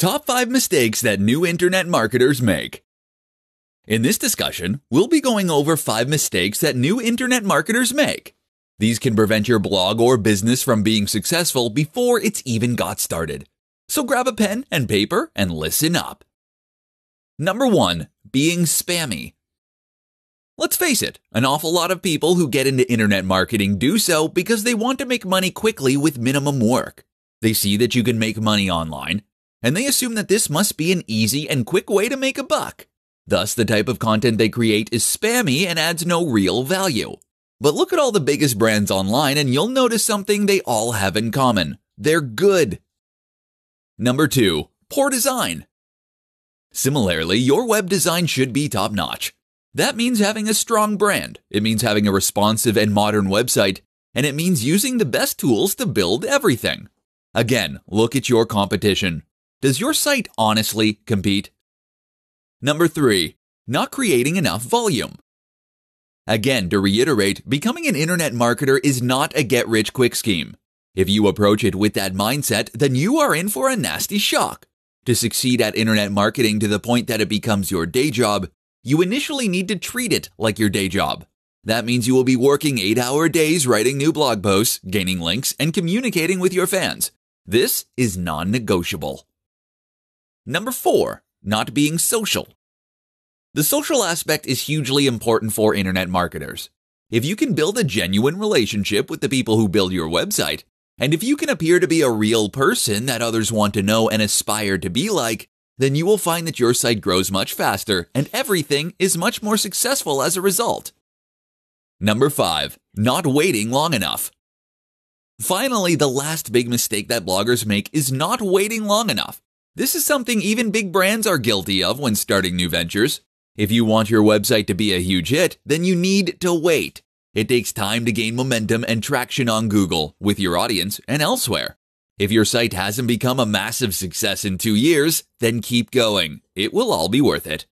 Top 5 Mistakes That New Internet Marketers Make. In this discussion, we'll be going over 5 mistakes that new internet marketers make. These can prevent your blog or business from being successful before it's even got started. So grab a pen and paper and listen up. Number 1. Being spammy. Let's face it, an awful lot of people who get into internet marketing do so because they want to make money quickly with minimum work. They see that you can make money online, and they assume that this must be an easy and quick way to make a buck. Thus, the type of content they create is spammy and adds no real value. But look at all the biggest brands online and you'll notice something they all have in common. They're good. Number 2. Poor design. Similarly, your web design should be top-notch. That means having a strong brand. It means having a responsive and modern website. And it means using the best tools to build everything. Again, look at your competition. Does your site honestly compete? Number 3. Not creating enough volume. Again, to reiterate, becoming an internet marketer is not a get-rich-quick scheme. If you approach it with that mindset, then you are in for a nasty shock. To succeed at internet marketing to the point that it becomes your day job, you initially need to treat it like your day job. That means you will be working 8-hour days writing new blog posts, gaining links, and communicating with your fans. This is non-negotiable. Number 4. Not being social. The social aspect is hugely important for internet marketers. If you can build a genuine relationship with the people who build your website, and if you can appear to be a real person that others want to know and aspire to be like, then you will find that your site grows much faster and everything is much more successful as a result. Number 5. Not waiting long enough. Finally, the last big mistake that bloggers make is not waiting long enough. This is something even big brands are guilty of when starting new ventures. If you want your website to be a huge hit, then you need to wait. It takes time to gain momentum and traction on Google, with your audience, and elsewhere. If your site hasn't become a massive success in 2 years, then keep going. It will all be worth it.